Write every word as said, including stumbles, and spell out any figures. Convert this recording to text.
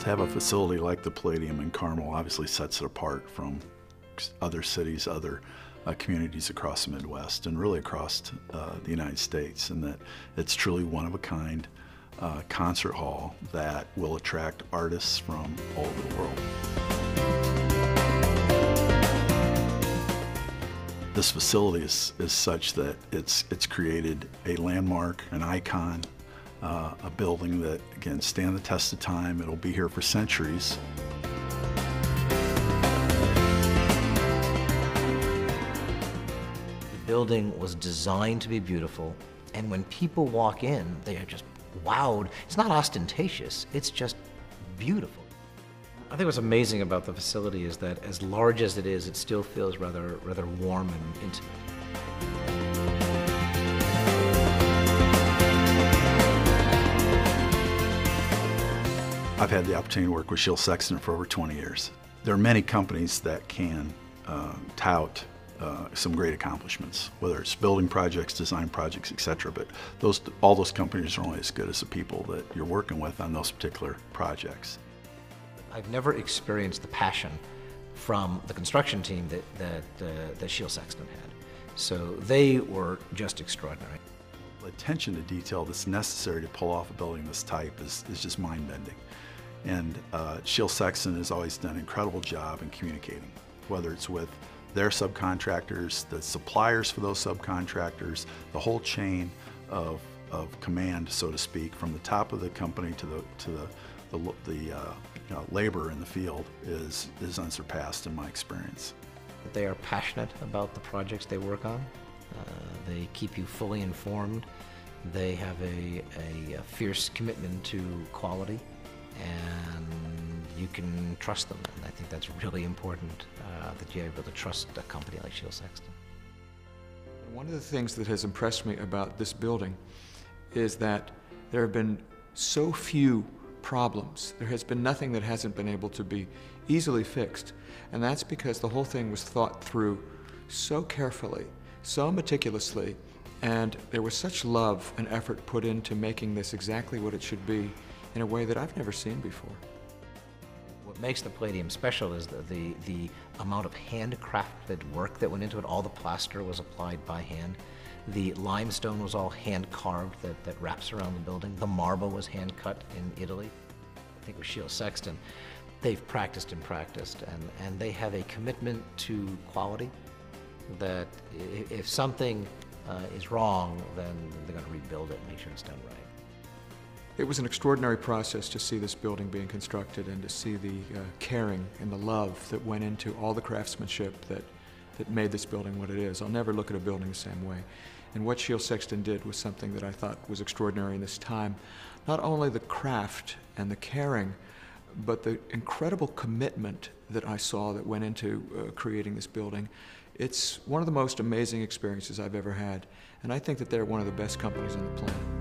Both have a facility like the Palladium, and Carmel obviously sets it apart from other cities, other uh, communities across the Midwest, and really across uh, the United States, in that it's truly one of a kind uh, concert hall that will attract artists from all over the world. This facility is, is such that it's, it's created a landmark, an icon, uh, a building that, again, stand the test of time. It'll be here for centuries. The building was designed to be beautiful, and when people walk in, they are just wowed. It's not ostentatious, it's just beautiful. I think what's amazing about the facility is that as large as it is, it still feels rather, rather warm and intimate. I've had the opportunity to work with Shiel Sexton for over twenty years. There are many companies that can uh, tout Uh, some great accomplishments, whether it's building projects, design projects, et cetera. But those, all those companies are only as good as the people that you're working with on those particular projects. I've never experienced the passion from the construction team that, that, uh, that Shiel Sexton had. So they were just extraordinary. The attention to detail that's necessary to pull off a building of this type is, is just mind-bending. And uh, Shiel Sexton has always done an incredible job in communicating, whether it's with their subcontractors, the suppliers for those subcontractors, the whole chain of, of command, so to speak, from the top of the company to the, to the, the, the uh, you know, labor in the field is, is unsurpassed in my experience. They are passionate about the projects they work on. Uh, they keep you fully informed. They have a, a, a fierce commitment to quality, and you can trust them. And I think that's really important, uh, that you're able to trust a company like Shiel Sexton. One of the things that has impressed me about this building is that there have been so few problems. There has been nothing that hasn't been able to be easily fixed. And that's because the whole thing was thought through so carefully, so meticulously, and there was such love and effort put into making this exactly what it should be, in a way that I've never seen before. What makes the Palladium special is the, the, the amount of handcrafted work that went into it. All the plaster was applied by hand. The limestone was all hand-carved that, that wraps around the building. The marble was hand-cut in Italy. I think with Shiel Sexton, they've practiced and practiced, and, and they have a commitment to quality that if something uh, is wrong, then they're going to rebuild it and make sure it's done right. It was an extraordinary process to see this building being constructed and to see the uh, caring and the love that went into all the craftsmanship that, that made this building what it is. I'll never look at a building the same way. And what Shiel Sexton did was something that I thought was extraordinary in this time. Not only the craft and the caring, but the incredible commitment that I saw that went into uh, creating this building. It's one of the most amazing experiences I've ever had, and I think that they're one of the best companies on the planet.